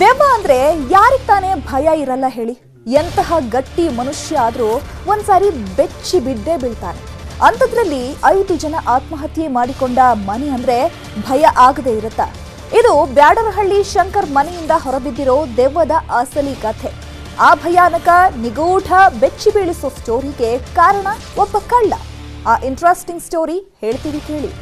ದೆವ್ವ ಅಂದ್ರೆ ಯಾರಿಗೆ ತಾನೇ ಭಯ ಇರಲ್ಲ ಹೇಳಿ? ಎಂತಹ ಗಟ್ಟಿ ಮನುಷ್ಯ ಆದರೂ ಒಂದ್ಸಾರಿ ಬೆಚ್ಚಿ ಬಿದ್ದೇ ಬೀಳ್ತಾನೆ. ಅಂಥದ್ರಲ್ಲಿ 5 ಜನ ಆತ್ಮಹತ್ಯೆ ಮಾಡಿಕೊಂಡ ಮನೆ ಅಂದ್ರೆ ಭಯ ಆಗದೆ ಇರುತ್ತಾ? ಇದು ಬ್ಯಾಡರಹಳ್ಳಿ ಶಂಕರ್ ಮನೆಯಿಂದ ಹೊರಬಿದ್ದಿರೋ ದೆವ್ವದ ಅಸಲಿ ಕಥೆ. ಆ ಭಯಾನಕ ನಿಗೂಢ ಬೆಚ್ಚಿ ಬೀಳಿಸೋ ಸ್ಟೋರಿಗೆ ಕಾರಣ ಒಬ್ಬ ಕಳ್ಳ. ಆ ಇಂಟ್ರೆಸ್ಟಿಂಗ್ ಸ್ಟೋರಿ ಹೇಳ್ತೀವಿ ಕೇಳಿ.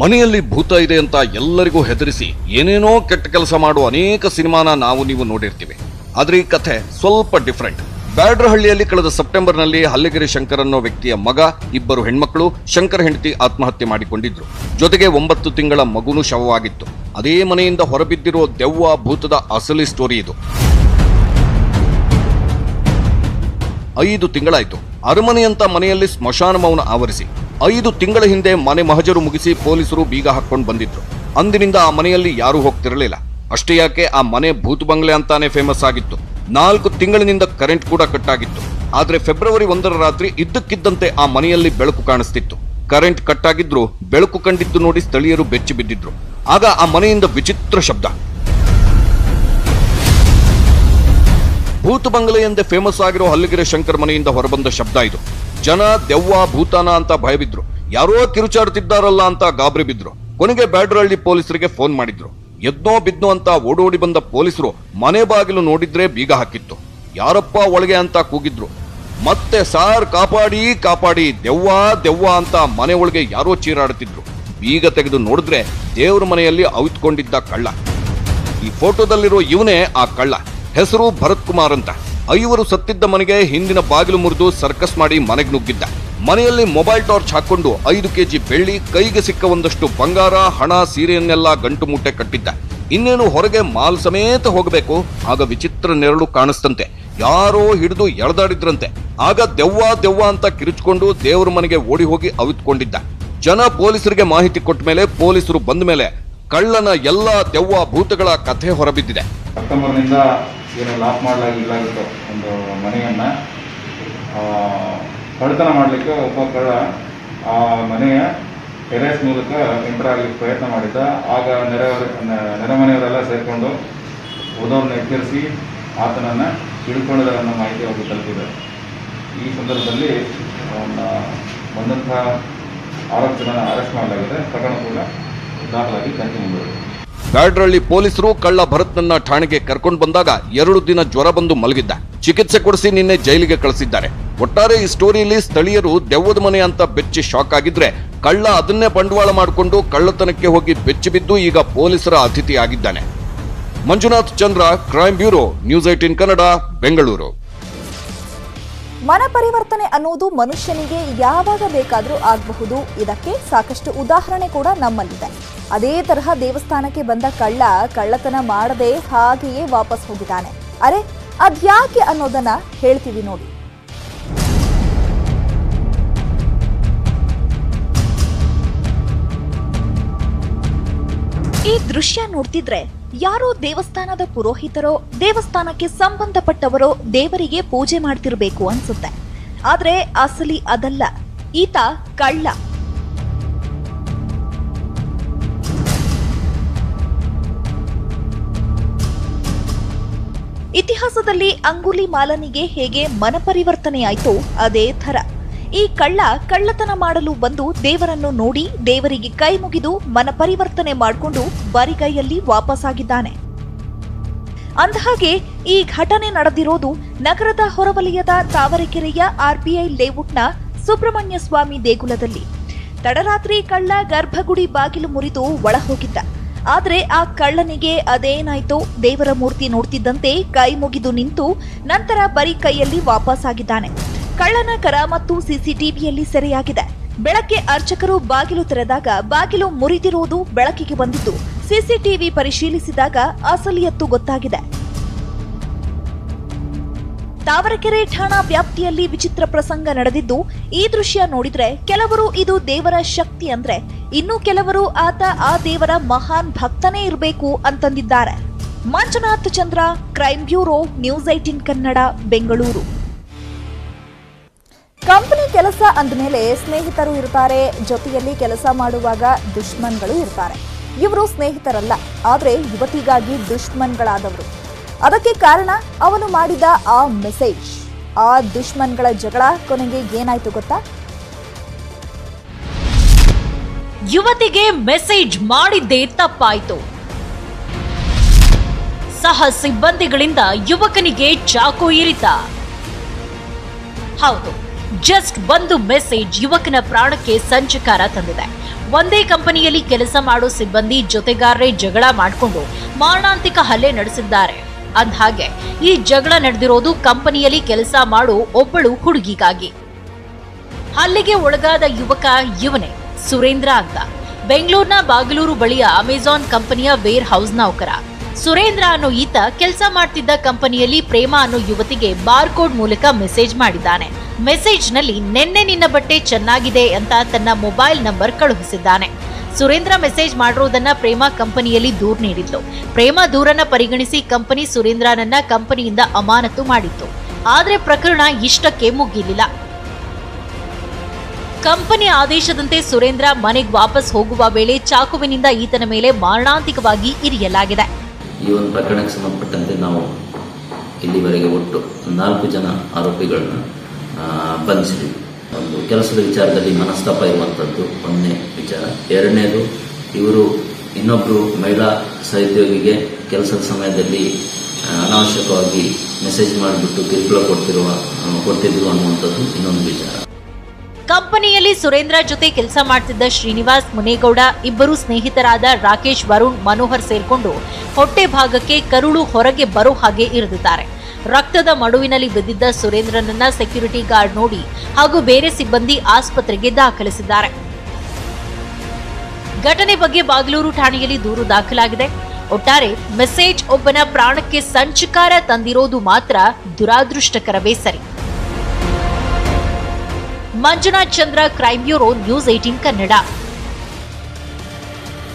ಮನೆಯಲ್ಲಿ ಭೂತ ಇದೆ ಅಂತ ಎಲ್ಲರಿಗೂ ಹೆದರಿಸಿ ಏನೇನೋ ಕೆಟ್ಟ ಕೆಲಸ ಮಾಡುವ ಅನೇಕ ಸಿನಿಮಾನ ನಾವು ನೀವು ನೋಡಿರ್ತೀವಿ. ಆದರೆ ಈ ಕಥೆ ಸ್ವಲ್ಪ ಡಿಫರೆಂಟ್. ಬ್ಯಾಡರಹಳ್ಳಿಯಲ್ಲಿ ಕಳೆದ ಸೆಪ್ಟೆಂಬರ್ನಲ್ಲಿ ಹಲ್ಲಿಗೆರೆ ಶಂಕರ್ ಅನ್ನೋ ವ್ಯಕ್ತಿಯ ಮಗ, 2 ಹೆಣ್ಮಕ್ಕಳು, ಶಂಕರ್ ಹೆಂಡತಿ ಆತ್ಮಹತ್ಯೆ ಮಾಡಿಕೊಂಡಿದ್ರು. ಜೊತೆಗೆ 9 ತಿಂಗಳ ಮಗುನು ಶವವಾಗಿತ್ತು. ಅದೇ ಮನೆಯಿಂದ ಹೊರಬಿದ್ದಿರೋ ದೆವ್ವ ಭೂತದ ಅಸಲಿ ಸ್ಟೋರಿ ಇದು. 5 ತಿಂಗಳಾಯ್ತು. ಅರಮನೆಯಂತ ಮನೆಯಲ್ಲಿ ಸ್ಮಶಾನ ಮೌನ ಆವರಿಸಿ 5 ತಿಂಗಳ ಹಿಂದೆ ಮನೆ ಮಹಜರು ಮುಗಿಸಿ ಪೊಲೀಸರು ಬೀಗ ಹಾಕೊಂಡು ಬಂದಿದ್ರು. ಅಂದಿನಿಂದ ಆ ಮನೆಯಲ್ಲಿ ಯಾರೂ ಹೋಗ್ತಿರಲಿಲ್ಲ. ಅಷ್ಟೇ ಯಾಕೆ, ಆ ಮನೆ ಭೂತ ಬಂಗ್ಲೆ ಅಂತಾನೆ ಫೇಮಸ್ ಆಗಿತ್ತು. 4 ತಿಂಗಳಿನಿಂದ ಕರೆಂಟ್ ಕೂಡ ಕಟ್ಟಾಗಿತ್ತು. ಆದ್ರೆ ಫೆಬ್ರವರಿ 1ರ ರಾತ್ರಿ ಇದ್ದಕ್ಕಿದ್ದಂತೆ ಆ ಮನೆಯಲ್ಲಿ ಬೆಳಕು ಕಾಣಿಸ್ತಿತ್ತು. ಕರೆಂಟ್ ಕಟ್ಟಾಗಿದ್ರು ಬೆಳಕು ಕಂಡಿದ್ದು ನೋಡಿ ಸ್ಥಳೀಯರು ಬೆಚ್ಚಿ ಬಿದ್ದಿದ್ರು. ಆಗ ಆ ಮನೆಯಿಂದ ವಿಚಿತ್ರ ಶಬ್ದ. ಭೂತ ಬಂಗ್ಲೆ ಎಂದೇ ಫೇಮಸ್ ಆಗಿರೋ ಹಲ್ಲಿಗೆರೆ ಶಂಕರ್ ಮನೆಯಿಂದ ಹೊರಬಂದ ಶಬ್ದ ಇದು. ಜನ ದೆವ್ವ ಭೂತಾನ ಅಂತ ಭಯಬಿದ್ರು. ಯಾರೋ ಕಿರುಚಾಡ್ತಿದ್ದಾರಲ್ಲ ಅಂತ ಗಾಬರಿ ಬಿದ್ರು. ಕೊನೆಗೆ ಬ್ಯಾಡರಹಳ್ಳಿ ಪೊಲೀಸರಿಗೆ ಫೋನ್ ಮಾಡಿದ್ರು. ಎದ್ನೋ ಬಿದ್ನೋ ಅಂತ ಓಡೋಡಿ ಬಂದ ಪೊಲೀಸರು ಮನೆ ಬಾಗಿಲು ನೋಡಿದ್ರೆ ಬೀಗ ಹಾಕಿತ್ತು. ಯಾರಪ್ಪ ಒಳಗೆ ಅಂತ ಕೂಗಿದ್ರು. ಮತ್ತೆ ಸಾರ್ ಕಾಪಾಡಿ ಕಾಪಾಡಿ ದೆವ್ವ ದೆವ್ವ ಅಂತ ಮನೆ ಒಳಗೆ ಯಾರೋ ಚೀರಾಡ್ತಿದ್ರು. ಬೀಗ ತೆಗೆದು ನೋಡಿದ್ರೆ ದೇವ್ರ ಮನೆಯಲ್ಲಿ ಅವಿತ್ಕೊಂಡಿದ್ದ ಕಳ್ಳ. ಈ ಫೋಟೋದಲ್ಲಿರೋ ಇವನೇ ಆ ಕಳ್ಳ. ಹೆಸರು ಭರತ್ ಕುಮಾರ್ ಅಂತ. 5 ಸತ್ತಿದ್ದ ಮನೆಗೆ ಹಿಂದಿನ ಬಾಗಿಲು ಮುರಿದು ಸರ್ಕಸ್ ಮಾಡಿ ಮನೆಗೆ ನುಗ್ಗಿದ್ದ. ಮನೆಯಲ್ಲಿ ಮೊಬೈಲ್ ಟಾರ್ಚ್ ಹಾಕೊಂಡು 5 ಕೆಜಿ ಬೆಳ್ಳಿ, ಕೈಗೆ ಸಿಕ್ಕ ಒಂದಷ್ಟು ಬಂಗಾರ, ಹಣ, ಸೀರೆಯನ್ನೆಲ್ಲ ಗಂಟು ಮೂಟೆ ಕಟ್ಟಿದ್ದ. ಇನ್ನೇನು ಹೊರಗೆ ಮಾಲ್ ಸಮೇತ ಹೋಗಬೇಕು. ಆಗ ವಿಚಿತ್ರ ನೆರಳು ಕಾಣಿಸ್ತಂತೆ. ಯಾರೋ ಹಿಡಿದು ಎಳೆದಾಡಿದ್ರಂತೆ. ಆಗ ದೆವ್ವ ದೆವ್ವ ಅಂತ ಕಿರುಚಿಕೊಂಡು ದೇವ್ರ ಮನೆಗೆ ಓಡಿ ಹೋಗಿ ಅವಿತ್ಕೊಂಡಿದ್ದ. ಜನ ಪೊಲೀಸರಿಗೆ ಮಾಹಿತಿ ಕೊಟ್ಟ ಮೇಲೆ, ಪೊಲೀಸರು ಬಂದ ಮೇಲೆ ಕಳ್ಳನ ಎಲ್ಲ ದೆವ್ವ ಭೂತಗಳ ಕಥೆ ಹೊರಬಿದ್ದಿದೆ. ಏನು ಲಾಕ್ ಮಾಡಲಾಗಿತ್ತು ಒಂದು ಮನೆಯನ್ನು ಕಳ್ಳತನ ಮಾಡಲಿಕ್ಕೆ ಒಬ್ಬ ಕಳ್ಳ ಆ ಮನೆಯ ಟೆರೇಸ್ ಮೂಲಕ ಎಂಟರ್ ಆಗಲಿಕ್ಕೆ ಪ್ರಯತ್ನ ಮಾಡಿದ್ದ. ಆಗ ನೆರೆಮನೆಯವರೆಲ್ಲ ಸೇರಿಕೊಂಡು ಓದೋರನ್ನ ಎಚ್ಚರಿಸಿ ಆತನನ್ನು ತಿಳ್ಕೊಳ್ಳೋದ್ರ ಅನ್ನೋ ಮಾಹಿತಿ ಅವರು ತಲುಪಿದೆ. ಈ ಸಂದರ್ಭದಲ್ಲಿ ಬಂದಂಥ 6 ಜನ ಅರೆಸ್ಟ್ ಮಾಡಲಾಗಿದೆ. ಪ್ರಕರಣ ಕೂಡ ದಾಖಲಾಗಿ ತನಿಖೆ ಮುಂದುವರೆದಿದೆ. ಬ್ಯಾಡರಹಳ್ಳಿ ಪೊಲೀಸರು ಕಳ್ಳ ಭರತ್ನನ್ನ ಠಾಣೆಗೆ ಕರ್ಕೊಂಡು ಬಂದಾಗ 2 ದಿನ ಜ್ವರ ಬಂದು ಮಲಗಿದ್ದ. ಚಿಕಿತ್ಸೆ ಕೊಡಿಸಿ ನಿನ್ನೆ ಜೈಲಿಗೆ ಕಳಿಸಿದ್ದಾರೆ. ಒಟ್ಟಾರೆ ಈ ಸ್ಟೋರಿಯಲ್ಲಿ ಸ್ಥಳೀಯರು ದೆವ್ವದ ಮನೆ ಅಂತ ಬೆಚ್ಚಿ ಶಾಕ್ ಆಗಿದ್ರೆ, ಕಳ್ಳ ಅದನ್ನೇ ಬಂಡವಾಳ ಮಾಡಿಕೊಂಡು ಕಳ್ಳತನಕ್ಕೆ ಹೋಗಿ ಬೆಚ್ಚಿ ಬಿದ್ದು ಈಗ ಪೊಲೀಸರ ಅತಿಥಿ ಆಗಿದ್ದಾನೆ. Manjunath Chandra, crime bureau, News18 Kannada, Bengaluru. ಮನ ಪರಿವರ್ತನೆ ಅನ್ನೋದು ಮನುಷ್ಯನಿಗೆ ಯಾವಾಗ ಬೇಕಾದರೂ ಆಗಬಹುದು. ಇದಕ್ಕೆ ಸಾಕಷ್ಟು ಉದಾಹರಣೆ ಕೂಡ ನಮ್ಮಲ್ಲಿದೆ. ಅದೇ ತರಹ ದೇವಸ್ಥಾನಕ್ಕೆ ಬಂದ ಕಳ್ಳ ಕಳ್ಳತನ ಮಾಡದೆ ಹಾಗೆಯೇ ವಾಪಸ್ ಹೋಗಿದ್ದಾನೆ. ಅರೆ ಅದ್ಯಾಕೆ ಅನ್ನೋದನ್ನ ಹೇಳ್ತೀವಿ ನೋಡಿ. ಈ ದೃಶ್ಯ ನೋಡ್ತಿದ್ರೆ ಯಾರೋ ದೇವಸ್ಥಾನದ ಪುರೋಹಿತರೋ ದೇವಸ್ಥಾನಕ್ಕೆ ಸಂಬಂಧಪಟ್ಟವರೋ ದೇವರಿಗೆ ಪೂಜೆ ಮಾಡ್ತಿರ್ಬೇಕು ಅನ್ಸುತ್ತೆ. ಆದ್ರೆ ಅಸಲಿ ಅದಲ್ಲ. ಈತ ಕಳ್ಳ. ಇತಿಹಾಸದಲ್ಲಿ ಅಂಗುಲಿ ಮಾಲನಿಗೆ ಹೇಗೆ ಮನ ಪರಿವರ್ತನೆಯಾಯ್ತು ಅದೇ ಥರ ಈ ಕಳ್ಳ ಕಳ್ಳತನ ಮಾಡಲು ಬಂದು ದೇವರನ್ನು ನೋಡಿ ದೇವರಿಗೆ ಕೈ ಮುಗಿದು ಮನ ಪರಿವರ್ತನೆ ಮಾಡಿಕೊಂಡು ಬರಿಗೈಯಲ್ಲಿ ವಾಪಸ್ಸಾಗಿದ್ದಾನೆ. ಅಂದಹಾಗೆ ಈ ಘಟನೆ ನಡೆದಿರೋದು ನಗರದ ಹೊರವಲಯದ ತಾವರೆಕೆರೆಯ RBI ಲೇಔಟ್ನ ಸುಬ್ರಹ್ಮಣ್ಯ ಸ್ವಾಮಿ ದೇಗುಲದಲ್ಲಿ. ತಡರಾತ್ರಿ ಕಳ್ಳ ಗರ್ಭಗುಡಿ ಬಾಗಿಲು ಮುರಿದು ಒಳ ಹೋಗಿದ್ದ. ಆದರೆ ಆ ಕಳ್ಳನಿಗೆ ಅದೇನಾಯ್ತೋ, ದೇವರ ಮೂರ್ತಿ ನೋಡ್ತಿದ್ದಂತೆ ಕೈ ಮುಗಿದು ನಿಂತು ನಂತರ ಬರಿ ಕೈಯಲ್ಲಿ ವಾಪಸ್ಸಾಗಿದ್ದಾನೆ. ಕಳ್ಳನ ಕರಾಮತ್ತು ಸಿಸಿಟಿವಿಯಲ್ಲಿ ಸೆರೆಯಾಗಿದೆ. ಬೆಳಗ್ಗೆ ಅರ್ಚಕರು ಬಾಗಿಲು ತೆರೆದಾಗ ಬಾಗಿಲು ಮುರಿದಿರುವುದು ಬೆಳಕಿಗೆ ಬಂದಿದ್ದು ಸಿಸಿಟಿವಿ ಪರಿಶೀಲಿಸಿದಾಗ ಅಸಲಿಯತ್ತು ಗೊತ್ತಾಗಿದೆ. ತಾವರೆಕೆರೆ ಠಾಣಾ ವ್ಯಾಪ್ತಿಯಲ್ಲಿ ವಿಚಿತ್ರ ಪ್ರಸಂಗ ನಡೆದಿದ್ದು, ಈ ದೃಶ್ಯ ನೋಡಿದ್ರೆ ಕೆಲವರು ಇದು ದೇವರ ಶಕ್ತಿ ಅಂದ್ರೆ, ಇನ್ನು ಕೆಲವರು ಆತ ಆ ದೇವರ ಮಹಾನ್ ಭಕ್ತನೇ ಇರಬೇಕು ಅಂತಂದಿದ್ದಾರೆ. Manjunath Chandra, crime bureau, News18 Kannada, Bengaluru. Company ಕೆಲಸ ಅಂದಮೇಲೆ ಸ್ನೇಹಿತರು ಇರ್ತಾರೆ, ಜೊತೆಯಲ್ಲಿ ಕೆಲಸ ಮಾಡುವಾಗ ದುಶ್ಮನಗಳು ಇರ್ತಾರೆ. ಇವರು ಸ್ನೇಹಿತರಲ್ಲ, ಆದರೆ ಯುವತಿಗಾಗಿ ದುಶ್ಮನಗಳಾದವರು. ಅದಕ್ಕೆ ಕಾರಣ ಅವನು ಮಾಡಿದ ಆ ಮೆಸೇಜ್. ಆ ದುಶ್ಮನಗಳ ಜಗಳ ಕೊನೆಗೆ ಏನಾಯ್ತು ಗೊತ್ತಾ? ಯುವತಿಗೆ ಮೆಸೇಜ್ ಮಾಡಿದ್ದೇ ತಪ್ಪಾಯಿತು. ಸಹ ಸಿಬ್ಬಂದಿಗಳಿಂದ ಯುವಕನಿಗೆ ಚಾಕು ಇರಿತ. ಹೌದು, ಜಸ್ಟ್ ಒಂದು ಮೆಸೇಜ್ ಯುವಕನ ಪ್ರಾಣಕ್ಕೆ ಸಂಚಕಾರ ತಂದಿದೆ. ಒಂದೇ ಕಂಪನಿಯಲ್ಲಿ ಕೆಲಸ ಮಾಡೋ ಸಿಬ್ಬಂದಿ ಜೊತೆಗಾರರೇ ಜಗಳ ಮಾಡಿಕೊಂಡು ಮಾರಣಾಂತಿಕ ಹಲ್ಲೆ ನಡೆಸಿದ್ದಾರೆ. ಅಂದಹಾಗೆ ಈ ಜಗಳ ನಡೆದಿರೋದು ಕಂಪನಿಯಲ್ಲಿ ಕೆಲಸ ಮಾಡೋ ಒಬ್ಬಳು ಹುಡುಗಿಗಾಗಿ. ಹಲ್ಲೆಗೆ ಒಳಗಾದ ಯುವಕ ಇವನೇ, ಸುರೇಂದ್ರ ಅಂತ. ಬೆಂಗಳೂರಿನ ಬಾಗಲೂರು ಬಳಿಯ ಅಮೆಜಾನ್ ಕಂಪನಿಯ ವೇರ್ ಹೌಸ್ ನೌಕರ ಸುರೇಂದ್ರ ಅನ್ನೋ ಈತ ಕೆಲಸ ಮಾಡ್ತಿದ್ದ ಕಂಪನಿಯಲ್ಲಿ ಪ್ರೇಮ ಅನ್ನೋ ಯುವತಿಗೆ ಬಾರ್ಕೋಡ್ ಮೂಲಕ ಮೆಸೇಜ್ ಮಾಡಿದ್ದಾನೆ. ಮೆಸೇಜ್ನಲ್ಲಿ ನಿನ್ನೆ ನಿನ್ನ ಬಟ್ಟೆ ಚೆನ್ನಾಗಿದೆ ಅಂತ ತನ್ನ ಮೊಬೈಲ್ ನಂಬರ್ ಕಳುಹಿಸಿದ್ದಾನೆ. ಸುರೇಂದ್ರ ಮೆಸೇಜ್ ಮಾಡಿರೋದನ್ನ ಪ್ರೇಮ ಕಂಪನಿಯಲ್ಲಿ ದೂರು ನೀಡಿದ್ಲು. ಪ್ರೇಮ ದೂರನ್ನ ಪರಿಗಣಿಸಿ ಕಂಪನಿ ಸುರೇಂದ್ರನನ್ನ ಕಂಪನಿಯಿಂದ ಅಮಾನತು ಮಾಡಿತ್ತು. ಆದರೆ ಪ್ರಕರಣ ಇಷ್ಟಕ್ಕೆ ಮುಗಿಲಿಲ್ಲ. ಕಂಪನಿ ಆದೇಶದಂತೆ ಸುರೇಂದ್ರ ಮನೆಗೆ ವಾಪಸ್ ಹೋಗುವ ವೇಳೆ ಚಾಕುವಿನಿಂದ ಈತನ ಮೇಲೆ ಮಾರಣಾಂತಿಕವಾಗಿ ಇರಿಯಲಾಗಿದೆ. ಈ ಒಂದು ಪ್ರಕರಣಕ್ಕೆ ಸಂಬಂಧಪಟ್ಟಂತೆ ನಾವು ಇಲ್ಲಿವರೆಗೆ ಒಟ್ಟು 4 ಜನ ಆರೋಪಿಗಳನ್ನ ಬಂಧಿಸಿದ್ವಿ. ಒಂದು ಕೆಲಸದ ವಿಚಾರದಲ್ಲಿ ಮನಸ್ತಾಪ ಇರುವಂಥದ್ದು ಒಂದನೇ ವಿಚಾರ. ಎರಡನೇದು, ಇವರು ಇನ್ನೊಬ್ಬರು ಮಹಿಳಾ ಸಹೋದ್ಯೋಗಿಗೆ ಕೆಲಸದ ಸಮಯದಲ್ಲಿ ಅನಾವಶ್ಯಕವಾಗಿ ಮೆಸೇಜ್ ಮಾಡಿಬಿಟ್ಟು ಕಿರುಕುಳ ಕೊಡ್ತಿದ್ರು ಅನ್ನುವಂಥದ್ದು ಇನ್ನೊಂದು ವಿಚಾರ. ಕಂಪನಿಯಲ್ಲಿ ಸುರೇಂದ್ರ ಜೊತೆ ಕೆಲಸ ಮಾಡ್ತಿದ್ದ ಶ್ರೀನಿವಾಸ್ ಮುನೇಗೌಡ, ಇಬ್ಬರು ಸ್ನೇಹಿತರಾದ ರಾಕೇಶ್, ವರುಣ್, ಮನೋಹರ್ ಸೇರ್ಕೊಂಡು ಹೊಟ್ಟೆ ಭಾಗಕ್ಕೆ ಕರುಳು ಹೊರಗೆ ಬರೋ ಹಾಗೆ ಇರಿದಿದ್ದಾರೆ. ರಕ್ತದ ಮಡುವಿನಲ್ಲಿ ಬಿದ್ದಿದ್ದ ಸುರೇಂದ್ರನನ್ನ ಸೆಕ್ಯೂರಿಟಿ ಗಾರ್ಡ್ ನೋಡಿ ಹಾಗೂ ಬೇರೆ ಸಿಬ್ಬಂದಿ ಆಸ್ಪತ್ರೆಗೆ ದಾಖಲಿಸಿದ್ದಾರೆ. ಘಟನೆ ಬಗ್ಗೆ ಬಾಗಲೂರು ಠಾಣೆಯಲ್ಲಿ ದೂರು ದಾಖಲಾಗಿದೆ. ಒಟ್ಟಾರೆ ಮೆಸೇಜ್ ಒಬ್ಬನ ಪ್ರಾಣಕ್ಕೆ ಸಂಚಕಾರ ತಂದಿರೋದು ಮಾತ್ರ ದುರಾದೃಷ್ಟಕರವೇ ಸರಿ. Manjunath Chandra, crime bureau, News18 Kannada.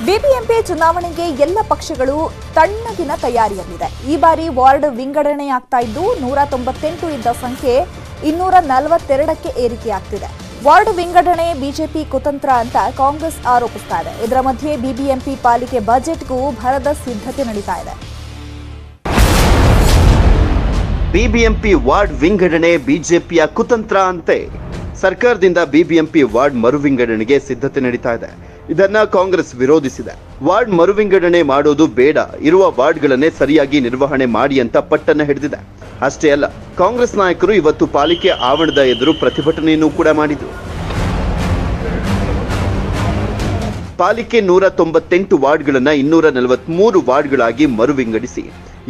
BBMP ಚುನಾವಣೆಗೆ ಎಲ್ಲ ಪಕ್ಷಗಳು ತಣ್ಣಗಿನ ತಯಾರಿಯಲ್ಲಿದೆ. ಈ ಬಾರಿ ವಾರ್ಡ್ ವಿಂಗಡಣೆಯಾಗ್ತಾ ಇದ್ದು 198 ಇದ್ದ ಸಂಖ್ಯೆ 242ಕ್ಕೆ ಏರಿಕೆ ಆಗ್ತಿದೆ. ವಾರ್ಡ್ ವಿಂಗಡಣೆ ಬಿಜೆಪಿ ಕುತಂತ್ರ ಅಂತ ಕಾಂಗ್ರೆಸ್ ಆರೋಪಿಸ್ತಾ ಇದೆ. ಇದರ ಮಧ್ಯೆ ಬಿಬಿಎಂಪಿ ಪಾಲಿಕೆ ಬಜೆಟ್ಗೂ ಭರದ ಸಿದ್ಧತೆ ನಡೀತಾ ಇದೆ. ಬಿಬಿಎಂಪಿ ವಾರ್ಡ್ ವಿಂಗಡಣೆ ಬಿಜೆಪಿಯ ಕುತಂತ್ರ ಅಂತೆ ಸರ್ಕಾರದಿಂದ ಬಿಬಿಎಂಪಿ ವಾರ್ಡ್ ಮರು ವಿಂಗಡಣೆಗೆ ಸಿದ್ಧತೆ ನಡೀತಾ ಇದೆ. ಇದನ್ನ ಕಾಂಗ್ರೆಸ್ ವಿರೋಧಿಸಿದೆ. ವಾರ್ಡ್ ಮರು ವಿಂಗಡಣೆ ಮಾಡೋದು ಬೇಡ, ಇರುವ ವಾರ್ಡ್ಗಳನ್ನೇ ಸರಿಯಾಗಿ ನಿರ್ವಹಣೆ ಮಾಡಿ ಅಂತ ಪಟ್ಟನ್ನ ಹಿಡಿದಿದೆ. ಅಷ್ಟೇ ಅಲ್ಲ, ಕಾಂಗ್ರೆಸ್ ನಾಯಕರು ಇವತ್ತು ಪಾಲಿಕೆ ಆವರಣದ ಎದುರು ಪ್ರತಿಭಟನೆಯನ್ನು ಕೂಡ ಮಾಡಿದ್ರು. ಪಾಲಿಕೆ 198 ವಾರ್ಡ್ಗಳನ್ನ 243 ವಾರ್ಡ್ಗಳಾಗಿ ಮರು ವಿಂಗಡಿಸಿ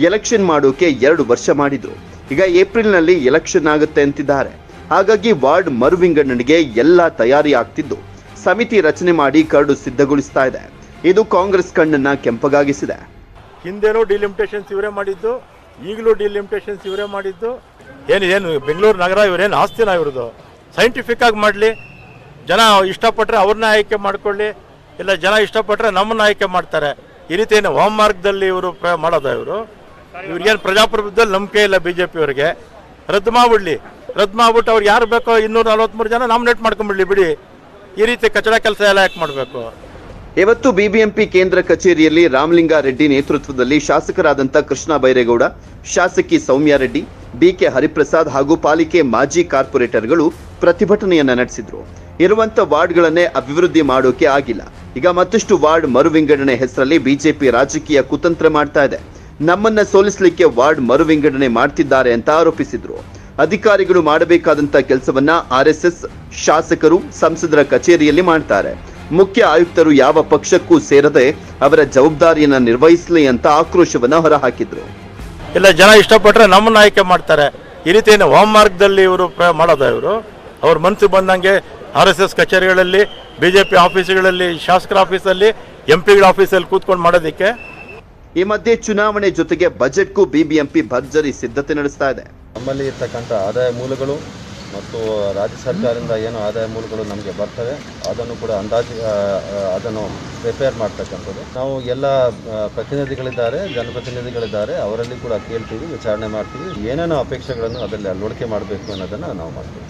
ಎಲೆಕ್ಷನ್ ಮಾಡೋಕೆ 2 ವರ್ಷ ಮಾಡಿದ್ರು. ಈಗ ಏಪ್ರಿಲ್ನಲ್ಲಿ ಎಲೆಕ್ಷನ್ ಆಗುತ್ತೆ ಅಂತಿದ್ದಾರೆ. ಹಾಗಾಗಿ ವಾರ್ಡ್ ಮರು ವಿಂಗಡಣೆಗೆ ಎಲ್ಲ ತಯಾರಿ ಆಗ್ತಿದ್ದು ಸಮಿತಿ ರಚನೆ ಮಾಡಿ ಕರಡು ಸಿದ್ಧಗೊಳಿಸ್ತಾ ಇದೆ. ಇದು ಕಾಂಗ್ರೆಸ್ ಕಣ್ಣನ್ನ ಕೆಂಪಗಾಗಿಸಿದೆ. ಹಿಂದೆನೂ ಡಿಲಿಮಿಟೇಷನ್ಸ್ ಇವರೇ ಮಾಡಿದ್ದು, ಈಗಲೂ ಡಿಲಿಮಿಟೇಷನ್ಸ್ ಇವರೇ ಮಾಡಿದ್ದು. ಏನು ಬೆಂಗಳೂರು ನಗರ ಇವರೇನು ಆಸ್ತಿನ ಇವ್ರದ್ದು? ಸೈಂಟಿಫಿಕ್ ಆಗಿ ಮಾಡಲಿ, ಜನ ಇಷ್ಟಪಟ್ಟರೆ ಅವ್ರನ್ನ ಆಯ್ಕೆ ಮಾಡಿಕೊಳ್ಳಿ, ಇಲ್ಲ ಜನ ಇಷ್ಟಪಟ್ಟರೆ ನಮ್ಮನ್ನ ಆಯ್ಕೆ ಮಾಡ್ತಾರೆ. ಈ ರೀತಿ ಏನು ಹೋಮ್ ಮಾರ್ಕ್ದಲ್ಲಿ ಇವರು ಮಾಡೋದ? ಇವ್ರಿಗೇನು ಪ್ರಜಾಪ್ರಭುತ್ವದಲ್ಲಿ ನಂಬಿಕೆ ಇಲ್ಲ. ಬಿಜೆಪಿ ಅವ್ರಿಗೆ ರದ್ದು ಮಾಡಿಬಿಡ್ಲಿ, ರದ್ದು ಮಾಡಿಬಿಟ್ಟು ಅವ್ರು ಯಾರು ಬೇಕೋ 243 ಜನ ನಾಮಿನೇಟ್ ಮಾಡ್ಕೊಂಡ್ಬಿಡ್ಲಿ ಬಿಡಿ. ಈ ರೀತಿ ಕಚಡ ಕೆಲಸ ಎಲ್ಲ ಯಾಕೆ ಮಾಡಬೇಕು? ಇವತ್ತು ಬಿಬಿಎಂಪಿ ಕೇಂದ್ರ ಕಚೇರಿಯಲ್ಲಿ ರಾಮಲಿಂಗಾ ರೆಡ್ಡಿ ನೇತೃತ್ವದಲ್ಲಿ ಶಾಸಕರಾದಂಥ ಕೃಷ್ಣ ಬೈರೇಗೌಡ, ಶಾಸಕಿ ಸೌಮ್ಯಾ ರೆಡ್ಡಿ, ಬಿಕೆ ಹರಿಪ್ರಸಾದ್ ಹಾಗೂ ಪಾಲಿಕೆ ಮಾಜಿ ಕಾರ್ಪೊರೇಟರ್ಗಳು ಪ್ರತಿಭಟನೆಯನ್ನ ನಡೆಸಿದ್ರು. ಇರುವಂತ ವಾರ್ಡ್ಗಳನ್ನೇ ಅಭಿವೃದ್ಧಿ ಮಾಡೋಕೆ ಆಗಿಲ್ಲ. ಈಗ ಮತ್ತಷ್ಟು ವಾರ್ಡ್ ಮರು ವಿಂಗಡಣೆ ಹೆಸರಲ್ಲಿ ಬಿಜೆಪಿ ರಾಜಕೀಯ ಕುತಂತ್ರ ಮಾಡ್ತಾ ಇದೆ. ನಮ್ಮನ್ನ ಸೋಲಿಸಲಿಕ್ಕೆ ವಾರ್ಡ್ ಮರು ವಿಂಗಡಣೆ ಮಾಡ್ತಿದ್ದಾರೆ ಅಂತ ಆರೋಪಿಸಿದ್ರು. ಅಧಿಕಾರಿಗಳು ಮಾಡಬೇಕಾದಂತ ಕೆಲಸವನ್ನ RSS ಶಾಸಕರು ಸಂಸದರ ಕಚೇರಿಯಲ್ಲಿ ಮಾಡ್ತಾರೆ. ಮುಖ್ಯ ಆಯುಕ್ತರು ಯಾವ ಪಕ್ಷಕ್ಕೂ ಸೇರದೆ ಅವರ ಜವಾಬ್ದಾರಿಯನ್ನ ನಿರ್ವಹಿಸಲಿ ಅಂತ ಆಕ್ರೋಶವನ್ನ ಹೊರಹಾಕಿದ್ರು. ಇಲ್ಲ ಜನ ಇಷ್ಟಪಟ್ಟರೆ ನಮ್ಮನ್ನ ಆಯ್ಕೆ ಮಾಡ್ತಾರೆ. ಈ ರೀತಿ ಹೋಮ್ ಮಾರ್ಕ್ದಲ್ಲಿ ಇವರು ಮಾಡೋದ? ಅವ್ರ ಮನಸ್ಸು ಬಂದಂಗೆ RSS ಕಚೇರಿಗಳಲ್ಲಿ, ಬಿಜೆಪಿ ಆಫೀಸ್ಗಳಲ್ಲಿ, ಶಾಸಕರ ಆಫೀಸಲ್ಲಿ, MP ಗಳ ಆಫೀಸಲ್ಲಿ ಕೂತ್ಕೊಂಡು ಮಾಡೋದಿಕ್ಕೆ. ಈ ಮಧ್ಯೆ ಚುನಾವಣೆ ಜೊತೆಗೆ ಬಜೆಟ್ಗೂ ಬಿಬಿಎಂಪಿ ಭರ್ಜರಿ ಸಿದ್ಧತೆ ನಡೆಸ್ತಾ ಇದೆ. ನಮ್ಮಲ್ಲಿ ಇರ್ತಕ್ಕಂಥ ಆದಾಯ ಮೂಲಗಳು ಮತ್ತು ರಾಜ್ಯ ಸರ್ಕಾರದಿಂದ ಏನು ಆದಾಯ ಮೂಲಗಳು ನಮಗೆ ಬರ್ತವೆ ಅದನ್ನು ಕೂಡ ಅಂದಾಜು ಅದನ್ನು ಪ್ರಿಪೇರ್ ಮಾಡ್ತಕ್ಕಂಥದ್ದು. ನಾವು ಎಲ್ಲ ಪ್ರತಿನಿಧಿಗಳಿದ್ದಾರೆ, ಜನಪ್ರತಿನಿಧಿಗಳಿದ್ದಾರೆ, ಅವರಲ್ಲಿ ಕೂಡ ಕೇಳ್ತೀವಿ, ವಿಚಾರಣೆ ಮಾಡ್ತೀವಿ. ಏನೇನೋ ಅಪೇಕ್ಷೆಗಳನ್ನು ಅದರಲ್ಲಿ ಅಳವಡಿಕೆ ಮಾಡಬೇಕು ಅನ್ನೋದನ್ನು ನಾವು ಮಾಡ್ತೀವಿ.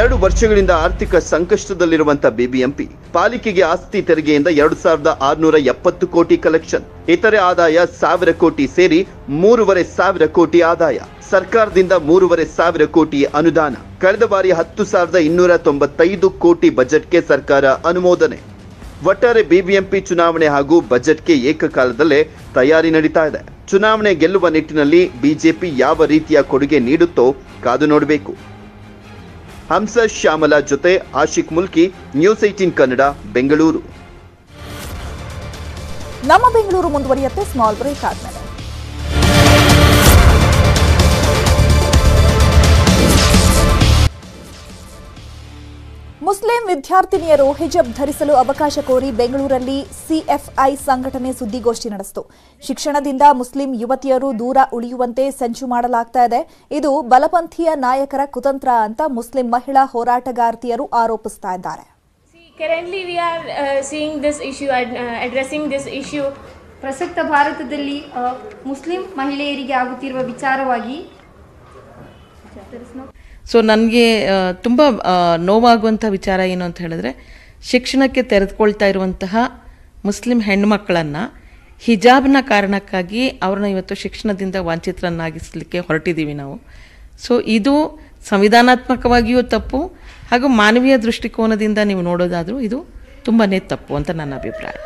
ಎರಡು ವರ್ಷಗಳಿಂದ ಆರ್ಥಿಕ ಸಂಕಷ್ಟದಲ್ಲಿರುವಂತ ಬಿಬಿಎಂಪಿ ಪಾಲಿಕೆಗೆ ಆಸ್ತಿ ತೆರಿಗೆಯಿಂದ 2670 ಕೋಟಿ ಕಲೆಕ್ಷನ್, ಇತರೆ ಆದಾಯ 1000 ಕೋಟಿ ಸೇರಿ 3500 ಕೋಟಿ ಆದಾಯ, ಸರ್ಕಾರದಿಂದ 3500 ಕೋಟಿ ಅನುದಾನ, ಕಳೆದ ಬಾರಿ 10295 ಕೋಟಿ ಬಜೆಟ್ಗೆ ಸರ್ಕಾರ ಅನುಮೋದನೆ. ಒಟ್ಟಾರೆ ಬಿಬಿಎಂಪಿ ಚುನಾವಣೆ ಹಾಗೂ ಬಜೆಟ್ಗೆ ಏಕಕಾಲದಲ್ಲೇ ತಯಾರಿ ನಡೀತಾ ಇದೆ. ಚುನಾವಣೆ ಗೆಲ್ಲುವ ನಿಟ್ಟಿನಲ್ಲಿ ಬಿಜೆಪಿ ಯಾವ ರೀತಿಯ ಕೊಡುಗೆ ನೀಡುತ್ತೋ ಕಾದು ನೋಡಬೇಕು. ಹಂಸ ಶ್ಯಾಮಲ ಜೊತೆ ಆಶಿಕ್ ಮುಲ್ಕಿ, ನ್ಯೂಸ್ 18 ಕನ್ನಡ, ಬೆಂಗಳೂರು. ನಮ್ಮ ಬೆಂಗಳೂರು ಮುಂದುವರಿಯುತ್ತೆ ಸ್ಮಾಲ್ ಬ್ರೇಕ್ ಆದಮೇಲೆ. ಮುಸ್ಲಿಂ ವಿದ್ಯಾರ್ಥಿನಿಯರು ಹಿಜಾಬ್ ಧರಿಸಲು ಅವಕಾಶ ಕೋರಿ ಬೆಂಗಳೂರಲ್ಲಿ ಸಿಎಫ್ಐ ಸಂಘಟನೆ ಸುದ್ದಿಗೋಷ್ಠಿ ನಡೆಸಿತು. ಶಿಕ್ಷಣದಿಂದ ಮುಸ್ಲಿಂ ಯುವತಿಯರು ದೂರ ಉಳಿಯುವಂತೆ ಸಂಚು ಮಾಡಲಾಗ್ತಾ ಇದೆ, ಇದು ಬಲಪಂಥೀಯ ನಾಯಕರ ಕುತಂತ್ರ ಅಂತ ಮುಸ್ಲಿಂ ಮಹಿಳಾ ಹೋರಾಟಗಾರ್ತಿಯರು ಆರೋಪಿಸ್ತಾ ಇದ್ದಾರೆ. ಪ್ರಸಕ್ತ ಭಾರತದಲ್ಲಿ ಮುಸ್ಲಿಂ ಮಹಿಳೆಯರಿಗೆ ಆಗುತ್ತಿರುವ ವಿಚಾರವಾಗಿ ಸೊ ನನಗೆ ತುಂಬ ನೋವಾಗುವಂಥ ವಿಚಾರ ಏನು ಅಂತ ಹೇಳಿದ್ರೆ, ಶಿಕ್ಷಣಕ್ಕೆ ತೆರೆದುಕೊಳ್ತಾ ಇರುವಂತಹ ಮುಸ್ಲಿಂ ಹೆಣ್ಣುಮಕ್ಕಳನ್ನು ಹಿಜಾಬ್ನ ಕಾರಣಕ್ಕಾಗಿ ಅವ್ರನ್ನ ಇವತ್ತು ಶಿಕ್ಷಣದಿಂದ ವಂಚಿತರನ್ನಾಗಿಸಲಿಕ್ಕೆ ಹೊರಟಿದ್ದೀವಿ ನಾವು. ಸೊ ಇದು ಸಂವಿಧಾನಾತ್ಮಕವಾಗಿಯೂ ತಪ್ಪು, ಹಾಗೂ ಮಾನವೀಯ ದೃಷ್ಟಿಕೋನದಿಂದ ನೀವು ನೋಡೋದಾದರೂ ಇದು ತುಂಬಾ ತಪ್ಪು ಅಂತ ನನ್ನ ಅಭಿಪ್ರಾಯ.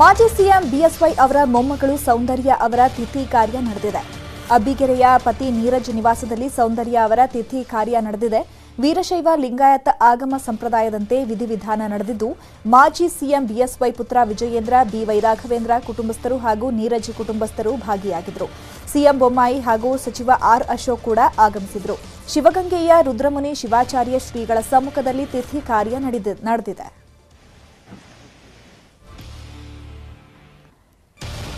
ಮಾಜಿ ಸಿಎಂ ಬಿಎಸ್ವೈ ಅವರ ಮೊಮ್ಮಗಳು ಸೌಂದರ್ಯ ಅವರ ತಿಥಿ ಕಾರ್ಯ ನಡೆದಿದೆ. ಅಬ್ಬಿಗೆರೆಯ ಪತಿ ನೀರಜ್ ನಿವಾಸದಲ್ಲಿ ಸೌಂದರ್ಯ ಅವರ ತಿಥಿ ಕಾರ್ಯ ನಡೆದಿದೆ. ವೀರಶೈವ ಲಿಂಗಾಯತ ಆಗಮ ಸಂಪ್ರದಾಯದಂತೆ ವಿಧಿವಿಧಾನ ನಡೆದಿದ್ದು, ಮಾಜಿ ಸಿಎಂ ಬಿಎಸ್ವೈ ಪುತ್ರ ವಿಜಯೇಂದ್ರ, ಬಿವೈ ರಾಘವೇಂದ್ರ ಕುಟುಂಬಸ್ಥರು ಹಾಗೂ ನೀರಜ್ ಕುಟುಂಬಸ್ಥರು ಭಾಗಿಯಾಗಿದ್ದರು. ಸಿಎಂ ಬೊಮ್ಮಾಯಿ ಹಾಗೂ ಸಚಿವ ಆರ್ ಅಶೋಕ್ ಕೂಡ ಆಗಮಿಸಿದ್ರು. ಶಿವಗಂಗೆಯ ರುದ್ರಮುನಿ ಶಿವಾಚಾರ್ಯ ಶ್ರೀಗಳ ಸಮ್ಮುಖದಲ್ಲಿ ತಿಥಿ ಕಾರ್ಯ ನಡೆದಿದೆ.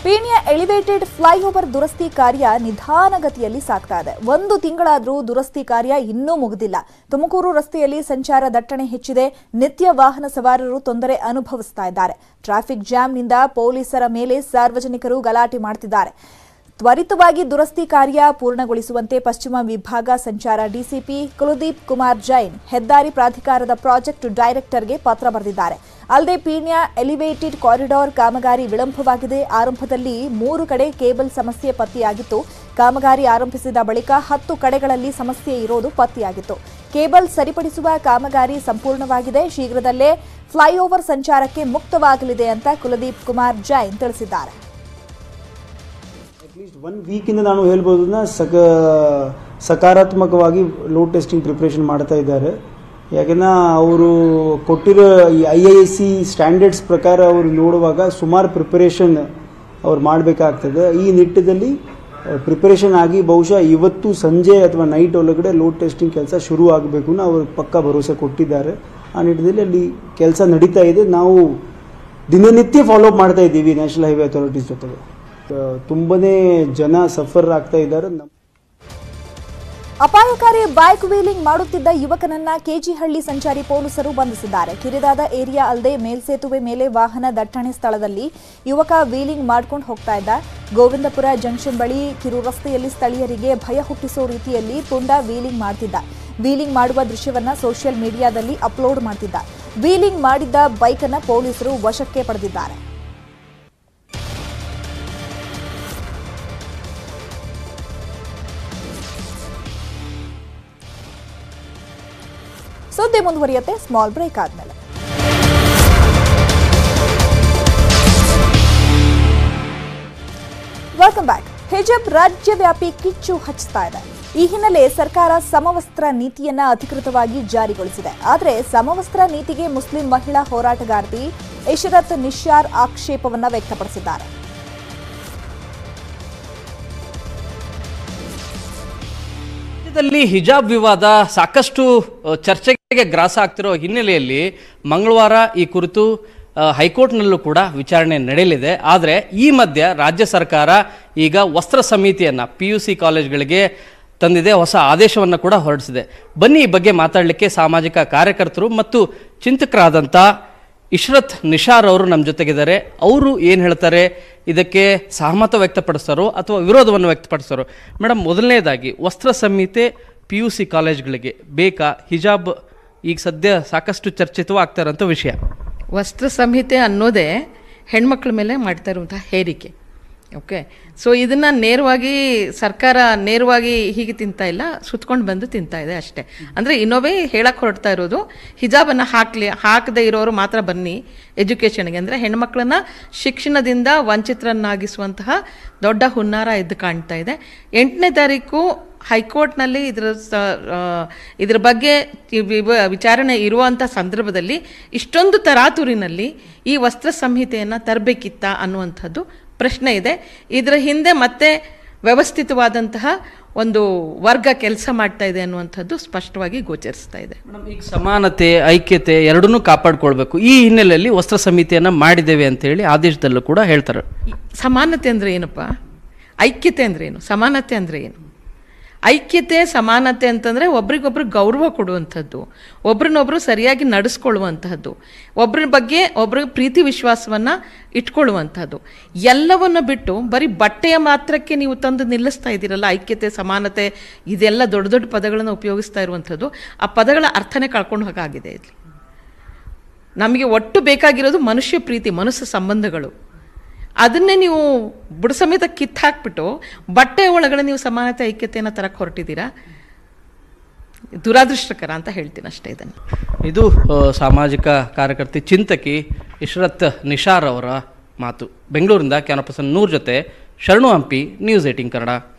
ಪೀಣ್ಯ ಎಲಿವೇಟೆಡ್ ಫ್ಲೈಓವರ್ ದುರಸ್ತಿ ಕಾರ್ಯ ನಿಧಾನಗತಿಯಲ್ಲಿ ಸಾಗ್ತಾ ಇದೆ. ಒಂದು ತಿಂಗಳಾದರೂ ದುರಸ್ತಿ ಕಾರ್ಯ ಇನ್ನೂ ಮುಗಿದಿಲ್ಲ. ತುಮಕೂರು ರಸ್ತೆಯಲ್ಲಿ ಸಂಚಾರ ದಟ್ಟಣೆ ಹೆಚ್ಚಿದೆ. ನಿತ್ಯ ವಾಹನ ಸವಾರರು ತೊಂದರೆ ಅನುಭವಿಸ್ತಾ ಇದ್ದಾರೆ. ಟ್ರಾಫಿಕ್ ಜಾಮ್ನಿಂದ ಪೊಲೀಸರ ಮೇಲೆ ಸಾರ್ವಜನಿಕರು ಗಲಾಟೆ ಮಾಡ್ತಿದ್ದಾರೆ. ತ್ವರಿತವಾಗಿ ದುರಸ್ತಿ ಕಾರ್ಯ ಪೂರ್ಣಗೊಳಿಸುವಂತೆ ಪಶ್ಚಿಮ ವಿಭಾಗ ಸಂಚಾರ ಡಿಸಿಪಿ ಕುಲದೀಪ್ ಕುಮಾರ್ ಜೈನ್ ಹೆದ್ದಾರಿ ಪ್ರಾಧಿಕಾರದ ಪ್ರಾಜೆಕ್ಟ್ ಡೈರೆಕ್ಟರ್ಗೆ ಪತ್ರ ಬರೆದಿದ್ದಾರೆ. ಅಲ್ಲದೆ ಪೀಣ್ಯ ಎಲಿವೇಟೆಡ್ ಕಾರಿಡಾರ್ ಕಾಮಗಾರಿ ವಿಳಂಬವಾಗಿದೆ. ಆರಂಭದಲ್ಲಿ 3 ಕಡೆ ಕೇಬಲ್ ಸಮಸ್ಯೆ ಪತ್ತೆಯಾಗಿತ್ತು. ಕಾಮಗಾರಿ ಆರಂಭಿಸಿದ ಬಳಿಕ 10 ಕಡೆಗಳಲ್ಲಿ ಸಮಸ್ಯೆ ಇರೋದು ಪತ್ತೆಯಾಗಿತ್ತು. ಕೇಬಲ್ ಸರಿಪಡಿಸುವ ಕಾಮಗಾರಿ ಸಂಪೂರ್ಣವಾಗಿದೆ. ಶೀಘ್ರದಲ್ಲೇ ಫ್ಲೈಓವರ್ ಸಂಚಾರಕ್ಕೆ ಮುಕ್ತವಾಗಲಿದೆ ಅಂತ ಕುಲದೀಪ್ ಕುಮಾರ್ ಜೈನ್ ತಿಳಿಸಿದ್ದಾರೆ. ಅಟ್ಲೀಸ್ಟ್ 1 ವೀಕಿಂದ ನಾನು ಹೇಳ್ಬೋದನ್ನ ಸಕಾರಾತ್ಮಕವಾಗಿ ಲೋಡ್ ಟೆಸ್ಟಿಂಗ್ ಪ್ರಿಪ್ರೇಷನ್ ಮಾಡ್ತಾ ಇದ್ದಾರೆ. ಯಾಕೆಂದ್ರೆ ಅವರು ಕೊಟ್ಟಿರೋ ಈ IISc ಸ್ಟ್ಯಾಂಡರ್ಡ್ಸ್ ಪ್ರಕಾರ ಅವರು ನೋಡುವಾಗ ಸುಮಾರು ಪ್ರಿಪರೇಷನ್ ಅವ್ರು ಮಾಡಬೇಕಾಗ್ತದೆ. ಈ ನಿಟ್ಟಿನಲ್ಲಿ ಪ್ರಿಪರೇಷನ್ ಆಗಿ ಬಹುಶಃ ಇವತ್ತು ಸಂಜೆ ಅಥವಾ ನೈಟ್ ಒಳಗಡೆ ಲೋಡ್ ಟೆಸ್ಟಿಂಗ್ ಕೆಲಸ ಶುರು ಆಗಬೇಕು ಅವರು ಪಕ್ಕಾ ಭರವಸೆ ಕೊಟ್ಟಿದ್ದಾರೆ. ಆ ನಿಟ್ಟಿನಲ್ಲಿ ಅಲ್ಲಿ ಕೆಲಸ ನಡೀತಾ ಇದೆ. ನಾವು ದಿನನಿತ್ಯ ಫಾಲೋಅಪ್ ಮಾಡ್ತಾ ಇದ್ದೀವಿ ನ್ಯಾಷನಲ್ ಹೈವೇ ಅಥಾರಿಟೀಸ್ ಜೊತೆಗೆ. ತುಂಬನೇ ಜನ ಸಫರ್ ಆಗ್ತಾ ಇದ್ದಾರೆ. ಅಪಾಯಕಾರಿ ಬೈಕ್ ವೀಲಿಂಗ್ ಮಾಡುತ್ತಿದ್ದ ಯುವಕನನ್ನ ಕೆಜಿಹಳ್ಳಿ ಸಂಚಾರಿ ಪೊಲೀಸರು ಬಂಧಿಸಿದ್ದಾರೆ. ಕಿರಿದಾದ ಏರಿಯಾ ಅಲ್ಲದೆ ಮೇಲ್ಸೇತುವೆ ಮೇಲೆ ವಾಹನ ದಟ್ಟಣೆ ಸ್ಥಳದಲ್ಲಿ ಯುವಕ ವೀಲಿಂಗ್ ಮಾಡ್ಕೊಂಡು ಹೋಗ್ತಾ ಇದ್ದ. ಗೋವಿಂದಪುರ ಜಂಕ್ಷನ್ ಬಳಿ ಕಿರು ರಸ್ತೆಯಲ್ಲಿ ಸ್ಥಳೀಯರಿಗೆ ಭಯ ಹುಟ್ಟಿಸೋ ರೀತಿಯಲ್ಲಿ ತುಂಡ ವೀಲಿಂಗ್ ಮಾಡ್ತಿದ್ದ. ವೀಲಿಂಗ್ ಮಾಡುವ ದೃಶ್ಯವನ್ನ ಸೋಷಿಯಲ್ ಮೀಡಿಯಾದಲ್ಲಿ ಅಪ್ಲೋಡ್ ಮಾಡ್ತಿದ್ದ. ವೀಲಿಂಗ್ ಮಾಡಿದ್ದ ಬೈಕ್ ಅನ್ನ ಪೊಲೀಸರು ವಶಕ್ಕೆ ಪಡೆದಿದ್ದಾರೆ. ಸುದ್ದಿ ಮುಂದುವರಿಯುತ್ತೆ ಸ್ಮಾಲ್ ಬ್ರೇಕ್ ಆದಮೇಲೆ. Welcome back. ಹಿಜಾಬ್ ರಾಜ್ಯವ್ಯಾಪಿ ಕಿಚ್ಚು ಹಚ್ಚುತ್ತಾ ಇದೆ. ಈ ಹಿನ್ನೆಲೆ ಸರ್ಕಾರ ಸಮವಸ್ತ್ರ ನೀತಿಯನ್ನ ಅಧಿಕೃತವಾಗಿ ಜಾರಿಗೊಳಿಸಿದೆ. ಆದರೆ ಸಮವಸ್ತ್ರ ನೀತಿಗೆ ಮುಸ್ಲಿಂ ಮಹಿಳಾ ಹೋರಾಟಗಾರ್ತಿ ಇಶರತ್ ನಿಶಾರ್ ಆಕ್ಷೇಪವನ್ನ ವ್ಯಕ್ತಪಡಿಸಿದ್ದಾರೆ. ರಾಜ್ಯದಲ್ಲಿ ಹಿಜಾಬ್ ವಿವಾದ ಸಾಕಷ್ಟು ಚರ್ಚೆಗೆ ಗ್ರಾಸ ಆಗ್ತಿರೋ ಹಿನ್ನೆಲೆಯಲ್ಲಿ ಮಂಗಳವಾರ ಈ ಕುರಿತು ಹೈಕೋರ್ಟ್ನಲ್ಲೂ ಕೂಡ ವಿಚಾರಣೆ ನಡೆಯಲಿದೆ. ಆದರೆ ಈ ಮಧ್ಯೆ ರಾಜ್ಯ ಸರ್ಕಾರ ಈಗ ವಸ್ತ್ರ ಸಮಿತಿಯನ್ನು PUC ಕಾಲೇಜ್ಗಳಿಗೆ ತಂದಿದೆ, ಹೊಸ ಆದೇಶವನ್ನು ಕೂಡ ಹೊರಡಿಸಿದೆ. ಬನ್ನಿ ಈ ಬಗ್ಗೆ ಮಾತಾಡಲಿಕ್ಕೆ ಸಾಮಾಜಿಕ ಕಾರ್ಯಕರ್ತರು ಮತ್ತು ಚಿಂತಕರಾದಂಥ ಇಶ್ರತ್ ನಿಶಾರ್ ಅವರು ನಮ್ಮ ಜೊತೆಗಿದ್ದಾರೆ. ಅವರು ಏನು ಹೇಳ್ತಾರೆ, ಇದಕ್ಕೆ ಸಹಮತ ವ್ಯಕ್ತಪಡಿಸರೋ ಅಥವಾ ವಿರೋಧವನ್ನು ವ್ಯಕ್ತಪಡಿಸರೋ? ಮೇಡಮ್, ಮೊದಲನೇದಾಗಿ ವಸ್ತ್ರ ಸಂಹಿತೆ PUC ಕಾಲೇಜುಗಳಿಗೆ ಬೇಕಾ? ಹಿಜಾಬ್ ಈಗ ಸದ್ಯ ಸಾಕಷ್ಟು ಚರ್ಚಿತವಾಗ್ತಿರೋಂಥ ವಿಷಯ. ವಸ್ತ್ರ ಸಂಹಿತೆ ಅನ್ನೋದೇ ಹೆಣ್ಮಕ್ಳ ಮೇಲೆ ಮಾಡ್ತಾ ಇರುವಂಥ ಹೇರಿಕೆ. ಓಕೆ, ಸೊ ಇದನ್ನು ನೇರವಾಗಿ ಸರ್ಕಾರ ನೇರವಾಗಿ ಹೀಗೆ ತಿಂತಾ ಇಲ್ಲ, ಸುತ್ಕೊಂಡು ಬಂದು ತಿಂತಾ ಇದೆ ಅಷ್ಟೇ. ಅಂದರೆ ಇನ್ನೋವೇ ಹೇಳಕ್ಕೆ ಹೊರಡ್ತಾ ಇರೋದು, ಹಿಜಾಬನ್ನು ಹಾಕದೇ ಇರೋರು ಮಾತ್ರ ಬನ್ನಿ ಎಜುಕೇಷನ್ಗೆ. ಅಂದರೆ ಹೆಣ್ಮಕ್ಳನ್ನ ಶಿಕ್ಷಣದಿಂದ ವಂಚಿತರನ್ನಾಗಿಸುವಂತಹ ದೊಡ್ಡ ಹುನ್ನಾರ ಇದು ಕಾಣ್ತಾ ಇದೆ. 8ನೇ ತಾರೀಕು ಹೈಕೋರ್ಟ್ನಲ್ಲಿ ಇದರ ಬಗ್ಗೆ ವಿಚಾರಣೆ ಇರುವಂಥ ಸಂದರ್ಭದಲ್ಲಿ ಇಷ್ಟೊಂದು ತರಾತುರಿನಲ್ಲಿ ಈ ವಸ್ತ್ರ ಸಂಹಿತೆಯನ್ನು ತರಬೇಕಿತ್ತ ಅನ್ನುವಂಥದ್ದು ಪ್ರಶ್ನೆ ಇದೆ. ಇದರ ಹಿಂದೆ ಮತ್ತೆ ವ್ಯವಸ್ಥಿತವಾದಂತಹ ಒಂದು ವರ್ಗ ಕೆಲಸ ಮಾಡ್ತಾ ಇದೆ ಅನ್ನುವಂಥದ್ದು ಸ್ಪಷ್ಟವಾಗಿ ಗೋಚರಿಸ್ತಾ ಇದೆ. ಮೇಡಮ್, ಈಗ ಸಮಾನತೆ ಐಕ್ಯತೆ ಎರಡನ್ನೂ ಕಾಪಾಡಿಕೊಳ್ಬೇಕು. ಈ ಹಿನ್ನೆಲೆಯಲ್ಲಿ ವಸ್ತ್ರ ಸಂಹಿತೆಯನ್ನು ಮಾಡಿದ್ದೇವೆ ಅಂತ ಹೇಳಿ ಆದೇಶದಲ್ಲೂ ಕೂಡ ಹೇಳ್ತಾರೆ. ಸಮಾನತೆ ಅಂದರೆ ಏನಪ್ಪ, ಐಕ್ಯತೆ ಅಂದರೆ ಏನು, ಸಮಾನತೆ ಅಂದರೆ ಏನು? ಐಕ್ಯತೆ ಸಮಾನತೆ ಅಂತಂದರೆ ಒಬ್ರಿಗೊಬ್ರು ಗೌರವ ಕೊಡುವಂಥದ್ದು, ಒಬ್ರನ್ನೊಬ್ರು ಸರಿಯಾಗಿ ನಡೆಸ್ಕೊಳ್ಳುವಂಥದ್ದು, ಒಬ್ಬರ ಬಗ್ಗೆ ಒಬ್ರಿಗೆ ಪ್ರೀತಿ ವಿಶ್ವಾಸವನ್ನು ಇಟ್ಕೊಳ್ಳುವಂಥದ್ದು. ಎಲ್ಲವನ್ನು ಬಿಟ್ಟು ಬರೀ ಬಟ್ಟೆಯ ಮಾತ್ರಕ್ಕೆ ನೀವು ತಂದು ನಿಲ್ಲಿಸ್ತಾ ಇದ್ದೀರಲ್ಲ. ಐಕ್ಯತೆ ಸಮಾನತೆ ಇದೆಲ್ಲ ದೊಡ್ಡ ದೊಡ್ಡ ಪದಗಳನ್ನು ಉಪಯೋಗಿಸ್ತಾ ಇರುವಂಥದ್ದು, ಆ ಪದಗಳ ಅರ್ಥನೇ ಕಳ್ಕೊಂಡು ಹೋಗಾಗಿದೆ. ಇಲ್ಲಿ ನಮಗೆ ಒಟ್ಟು ಬೇಕಾಗಿರೋದು ಮನುಷ್ಯ ಪ್ರೀತಿ, ಮನುಷ್ಯ ಸಂಬಂಧಗಳು. ಅದನ್ನೇ ನೀವು ಬುಡ ಸಮೇತ ಕಿತ್ತಾಕ್ಬಿಟ್ಟು ಬಟ್ಟೆ ಒಳಗಡೆ ನೀವು ಸಮಾನತೆ ಐಕ್ಯತೆಯನ್ನು ತರಕ್ಕೆ ಹೊರಟಿದ್ದೀರಾ. ದುರಾದೃಷ್ಟಕರ ಅಂತ ಹೇಳ್ತೀನಿ ಅಷ್ಟೇ ಇದನ್ನು. ಇದು ಸಾಮಾಜಿಕ ಕಾರ್ಯಕರ್ತಿ ಚಿಂತಕಿ ಇಶ್ರತ್ ನಿಶಾರ್ ಅವರ ಮಾತು. ಬೆಂಗಳೂರಿಂದ ಕ್ಯಾನಪಸನ್ ನೂರ್ ಜೊತೆ ಶರಣು ಹಂಪಿ, News18 ಕನ್ನಡ.